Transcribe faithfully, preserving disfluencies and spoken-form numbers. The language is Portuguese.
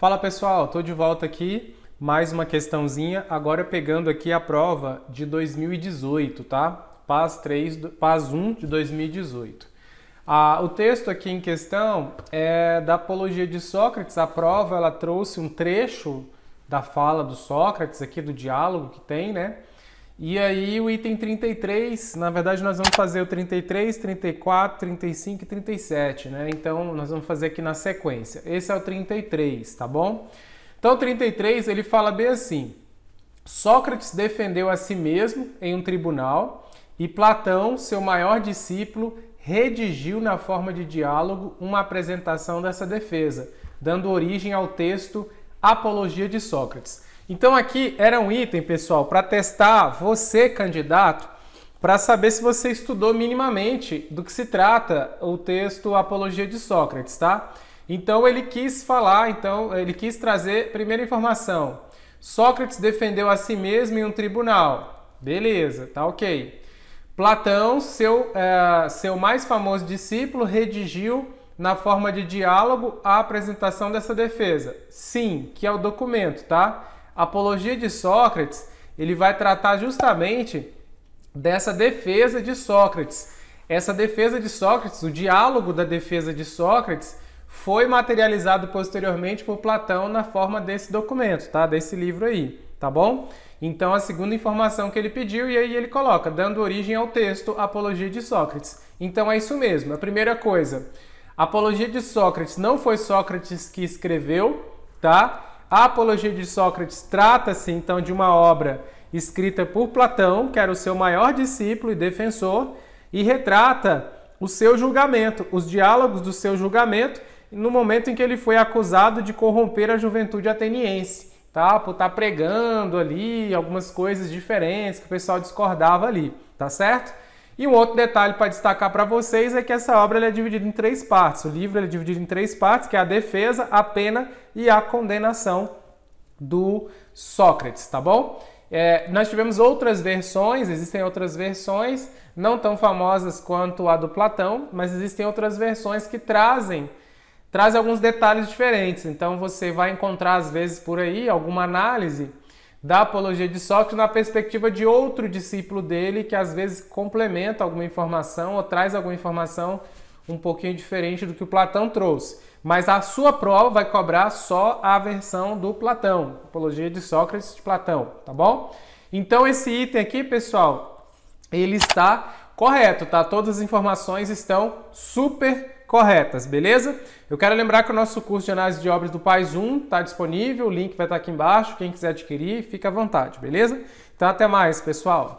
Fala pessoal, estou de volta aqui, mais uma questãozinha, agora pegando aqui a prova de dois mil e dezoito, tá? PAS três, PAS um de dois mil e dezoito. Ah, o texto aqui em questão é da Apologia de Sócrates. A prova ela trouxe um trecho da fala do Sócrates aqui, do diálogo que tem, né? E aí o item trinta e três, na verdade nós vamos fazer o trinta e três, trinta e quatro, trinta e cinco e trinta e sete, né? Então nós vamos fazer aqui na sequência. Esse é o trinta e três, tá bom? Então o trinta e três, ele fala bem assim: Sócrates defendeu a si mesmo em um tribunal e Platão, seu maior discípulo, redigiu na forma de diálogo uma apresentação dessa defesa, dando origem ao texto Apologia de Sócrates. Então aqui era um item, pessoal, para testar você, candidato, para saber se você estudou minimamente do que se trata o texto Apologia de Sócrates, tá? Então ele quis falar, então ele quis trazer primeira informação. Sócrates defendeu a si mesmo em um tribunal. Beleza, tá ok. Platão, seu, é, seu mais famoso discípulo, redigiu na forma de diálogo a apresentação dessa defesa. Sim, que é o documento, tá? Apologia de Sócrates, ele vai tratar justamente dessa defesa de Sócrates. Essa defesa de Sócrates, o diálogo da defesa de Sócrates, foi materializado posteriormente por Platão na forma desse documento, tá? Desse livro aí, tá bom? Então, a segunda informação que ele pediu, e aí ele coloca, dando origem ao texto Apologia de Sócrates. Então, é isso mesmo. A primeira coisa, Apologia de Sócrates não foi Sócrates que escreveu, tá? A Apologia de Sócrates trata-se, então, de uma obra escrita por Platão, que era o seu maior discípulo e defensor, e retrata o seu julgamento, os diálogos do seu julgamento, no momento em que ele foi acusado de corromper a juventude ateniense, tá? Por estar pregando ali algumas coisas diferentes que o pessoal discordava ali, tá certo? E um outro detalhe para destacar para vocês é que essa obra é dividida em três partes. O livro é dividido em três partes, que é a defesa, a pena e a condenação do Sócrates, tá bom? É, nós tivemos outras versões, existem outras versões, não tão famosas quanto a do Platão, mas existem outras versões que trazem, trazem alguns detalhes diferentes. Então você vai encontrar, às vezes, por aí, alguma análise da Apologia de Sócrates na perspectiva de outro discípulo dele, que às vezes complementa alguma informação ou traz alguma informação um pouquinho diferente do que o Platão trouxe. Mas a sua prova vai cobrar só a versão do Platão, Apologia de Sócrates de Platão, tá bom? Então esse item aqui, pessoal, ele está correto, tá? Todas as informações estão super corretas, beleza? Eu quero lembrar que o nosso curso de análise de obras do PAS um está disponível, o link vai estar aqui embaixo, quem quiser adquirir, fica à vontade, beleza? Então até mais, pessoal!